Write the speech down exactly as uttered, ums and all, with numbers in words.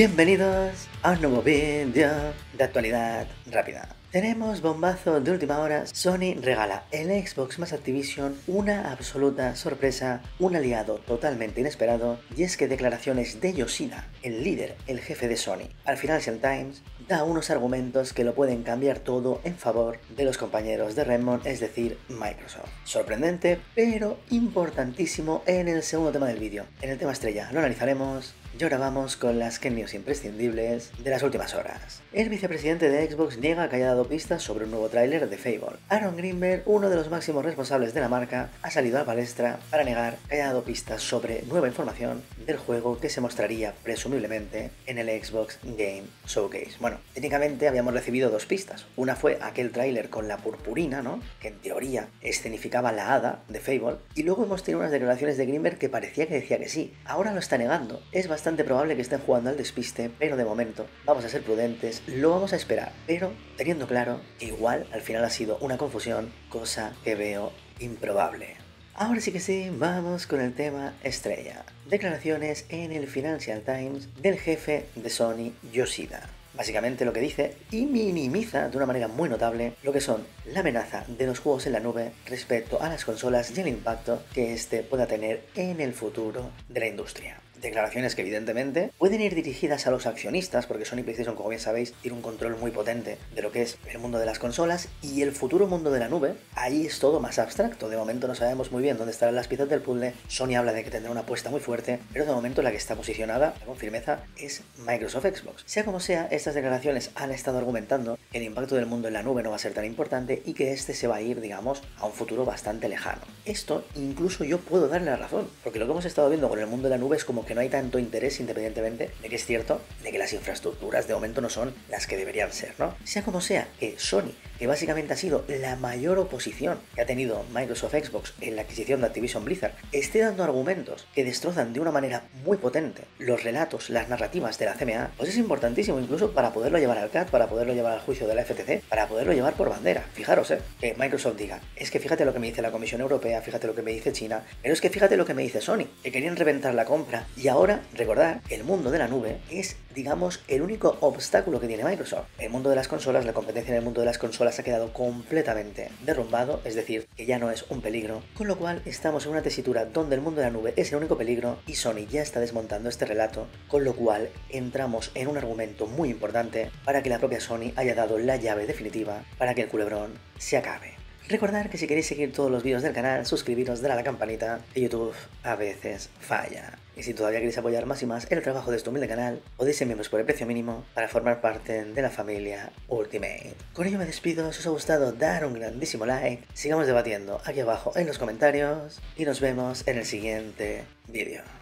Bienvenidos a un nuevo vídeo de actualidad rápida. Tenemos bombazo de última hora. Sony regala el Xbox más Activision una absoluta sorpresa, un aliado totalmente inesperado, y es que declaraciones de Yoshida, el líder, el jefe de Sony, al Financial Times, da unos argumentos que lo pueden cambiar todo en favor de los compañeros de Redmond, es decir, Microsoft. Sorprendente, pero importantísimo en el segundo tema del vídeo. En el tema estrella lo analizaremos. Y ahora vamos con las que news imprescindibles de las últimas horas. El vicepresidente de Xbox niega que haya dado pistas sobre un nuevo tráiler de Fable. Aaron Greenberg, uno de los máximos responsables de la marca, ha salido a palestra para negar que haya dado pistas sobre nueva información del juego que se mostraría presumiblemente en el Xbox Game Showcase. Bueno, técnicamente habíamos recibido dos pistas. Una fue aquel tráiler con la purpurina, ¿no?, que en teoría escenificaba la hada de Fable. Y luego hemos tenido unas declaraciones de Greenberg que parecía que decía que sí. Ahora lo está negando. Es bastante Es bastante probable que estén jugando al despiste, pero de momento vamos a ser prudentes, lo vamos a esperar, pero teniendo claro que igual al final ha sido una confusión, cosa que veo improbable. Ahora sí que sí, vamos con el tema estrella. Declaraciones en el Financial Times del jefe de Sony, Yoshida. Básicamente lo que dice y minimiza de una manera muy notable lo que son la amenaza de los juegos en la nube respecto a las consolas y el impacto que este pueda tener en el futuro de la industria. Declaraciones que evidentemente pueden ir dirigidas a los accionistas, porque Sony PlayStation, como bien sabéis, tiene un control muy potente de lo que es el mundo de las consolas y el futuro mundo de la nube. Ahí es todo más abstracto, de momento no sabemos muy bien dónde estarán las piezas del puzzle. Sony habla de que tendrá una apuesta muy fuerte, pero de momento la que está posicionada con firmeza es Microsoft Xbox. Sea como sea, estas declaraciones han estado argumentando que el impacto del mundo en la nube no va a ser tan importante y que este se va a ir, digamos, a un futuro bastante lejano. Esto incluso yo puedo darle la razón, porque lo que hemos estado viendo con el mundo de la nube es como que Que no hay tanto interés, independientemente de que es cierto de que las infraestructuras de momento no son las que deberían ser, ¿no? Sea como sea, que Sony, que básicamente ha sido la mayor oposición que ha tenido Microsoft Xbox en la adquisición de Activision Blizzard, esté dando argumentos que destrozan de una manera muy potente los relatos, las narrativas de la C M A, pues es importantísimo incluso para poderlo llevar al C A T, para poderlo llevar al juicio de la F T C, para poderlo llevar por bandera. Fijaros, ¿eh? Que Microsoft diga, es que fíjate lo que me dice la Comisión Europea, fíjate lo que me dice China, pero es que fíjate lo que me dice Sony, que querían reventar la compra. Y ahora, recordad, el mundo de la nube es, digamos, el único obstáculo que tiene Microsoft. El mundo de las consolas, la competencia en el mundo de las consolas ha quedado completamente derrumbado, es decir, que ya no es un peligro, con lo cual estamos en una tesitura donde el mundo de la nube es el único peligro y Sony ya está desmontando este relato, con lo cual entramos en un argumento muy importante para que la propia Sony haya dado la llave definitiva para que el culebrón se acabe. Recordad que si queréis seguir todos los vídeos del canal, suscribiros, dar a la campanita, que YouTube a veces falla. Y si todavía queréis apoyar más y más el trabajo de este humilde canal, podéis ser miembros por el precio mínimo para formar parte de la familia Ultimate. Con ello me despido, si os ha gustado dar un grandísimo like, sigamos debatiendo aquí abajo en los comentarios y nos vemos en el siguiente vídeo.